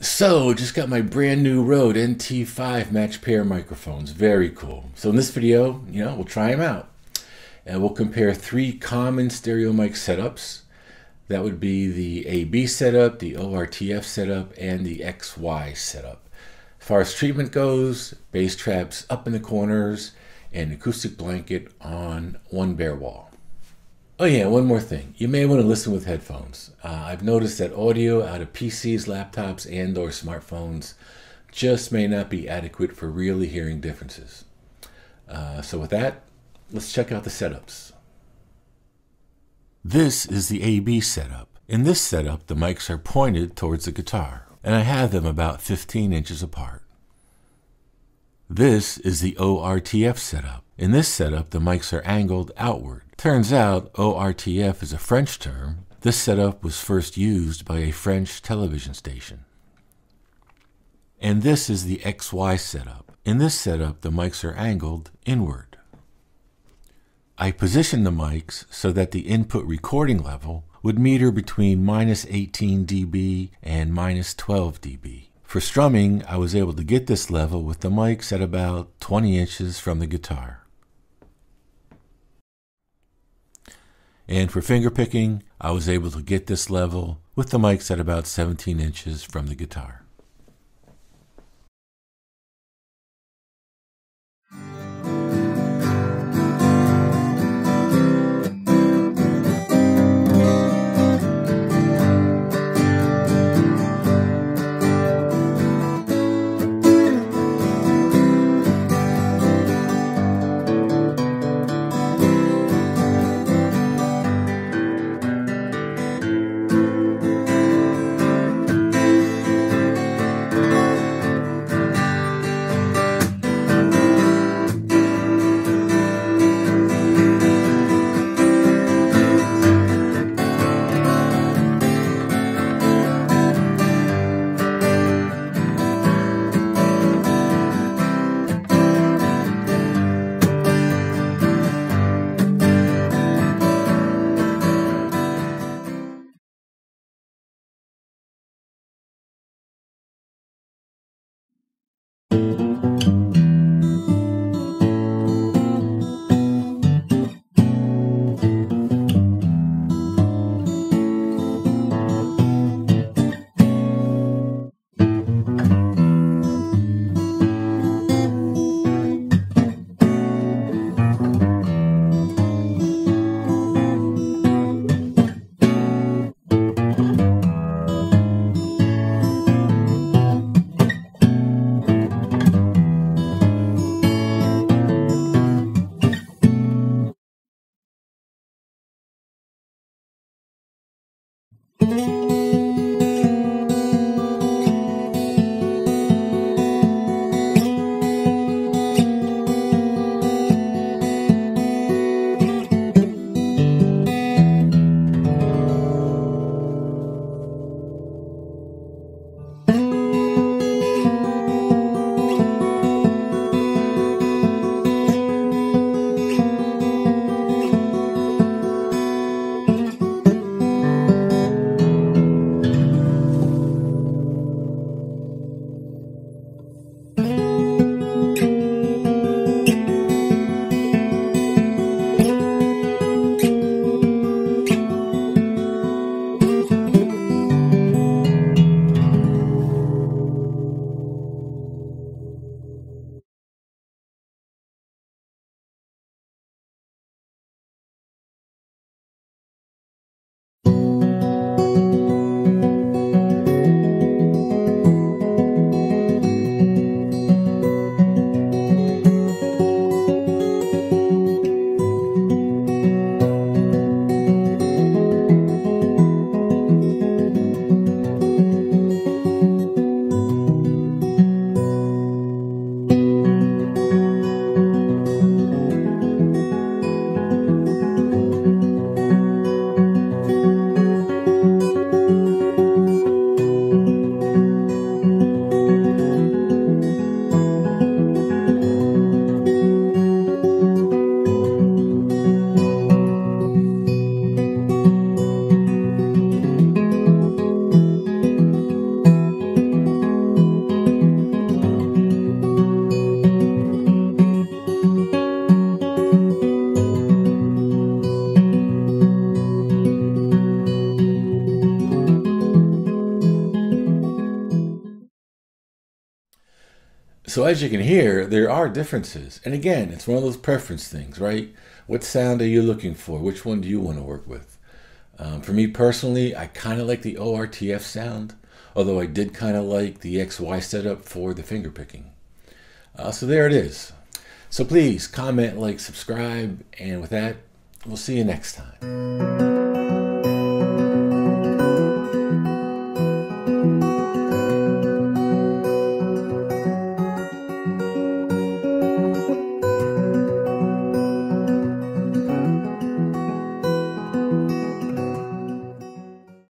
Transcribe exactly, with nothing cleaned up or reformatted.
So, just got my brand new Rode N T five match pair microphones. Very cool. So in this video, you know, we'll try them out. And we'll compare three common stereo mic setups. That would be the A B setup, the O R T F setup, and the X Y setup. As far as treatment goes, bass traps up in the corners, and acoustic blanket on one bare wall. Oh yeah, one more thing. You may want to listen with headphones. Uh, I've noticed that audio out of P Cs, laptops, and or smartphones just may not be adequate for really hearing differences. Uh, so with that, let's check out the setups. This is the A B setup. In this setup, the mics are pointed towards the guitar, and I have them about fifteen inches apart. This is the O R T F setup. In this setup, the mics are angled outward. Turns out O R T F is a French term. This setup was first used by a French television station. And this is the X Y setup. In this setup, the mics are angled inward. I positioned the mics so that the input recording level would meter between minus eighteen D B and minus twelve D B. For strumming, I was able to get this level with the mics at about twenty inches from the guitar. And for fingerpicking, I was able to get this level with the mics at about seventeen inches from the guitar. So as you can hear, there are differences. And again, it's one of those preference things, right? What sound are you looking for? Which one do you want to work with? Um, for me personally, I kind of like the O R T F sound, although I did kind of like the X Y setup for the finger picking. Uh, so there it is. So please comment, like, subscribe, and with that, we'll see you next time.